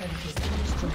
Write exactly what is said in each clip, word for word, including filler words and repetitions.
turret has been destroyed.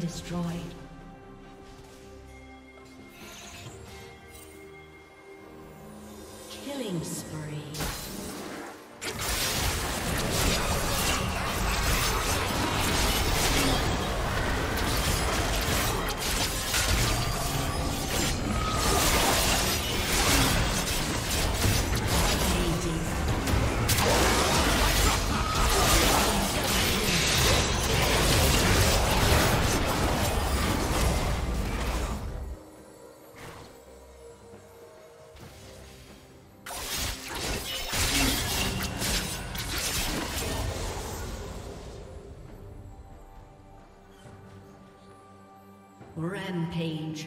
Destroyed. Killing spree. Rampage.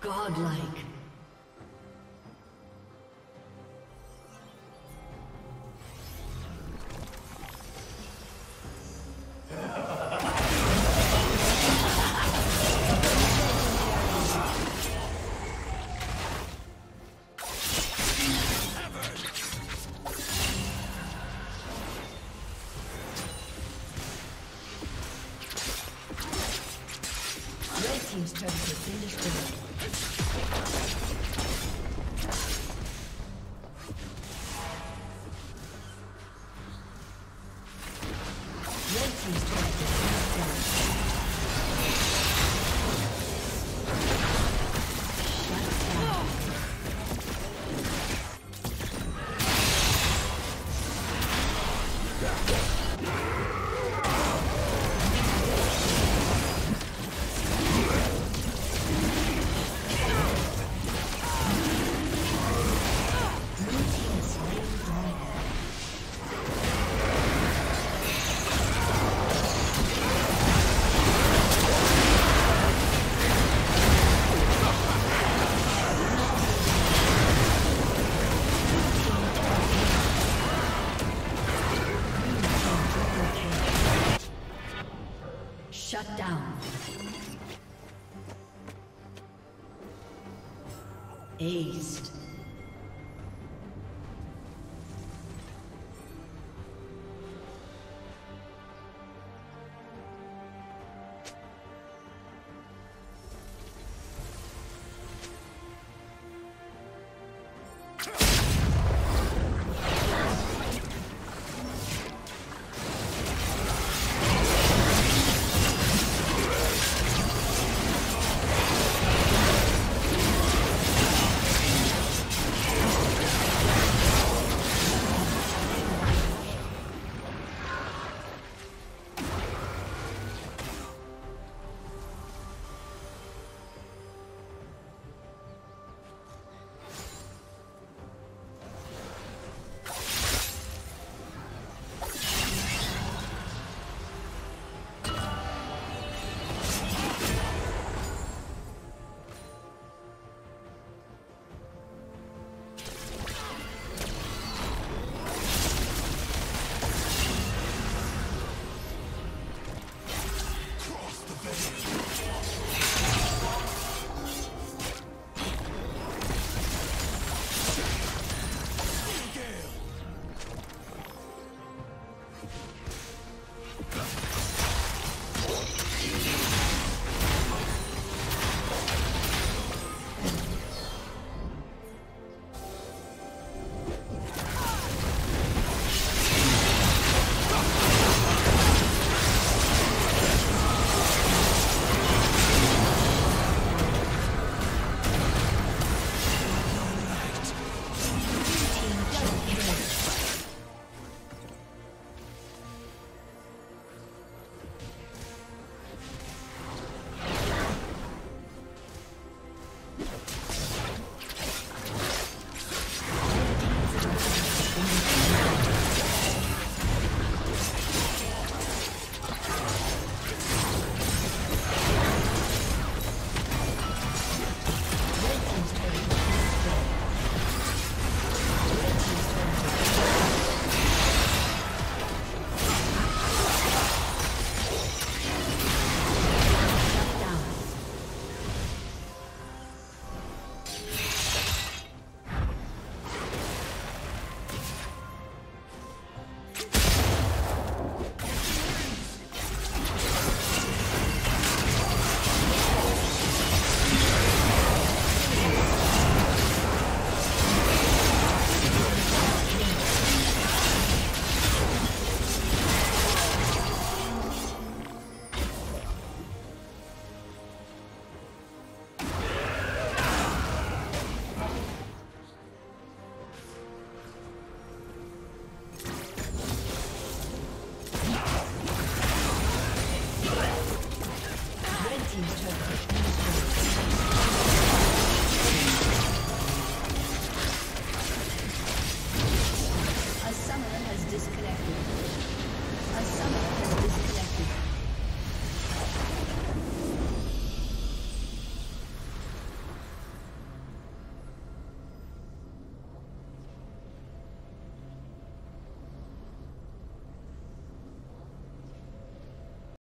Godlike. team's turret has been destroyed. Shut down. Aced.